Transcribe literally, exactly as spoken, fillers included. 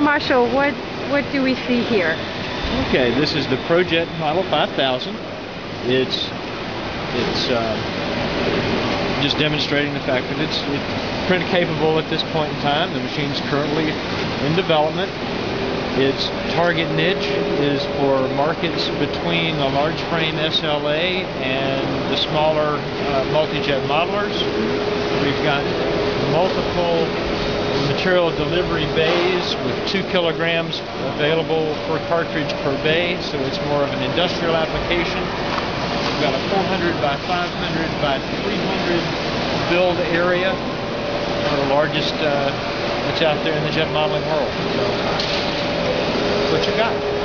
Marshall, what, what do we see here? Okay, this is the ProJet Model five thousand. It's, it's uh, just demonstrating the fact that it's, it's print capable at this point in time. The machine's currently in development. Its target niche is for markets between a large frame S L A and the smaller uh, multijet modelers. We've got multiple material delivery bays with two kilograms available per cartridge per bay, so it's more of an industrial application. We've got a four hundred by five hundred by three hundred build area, one of the largest uh, that's out there in the jet modeling world. So, what you got?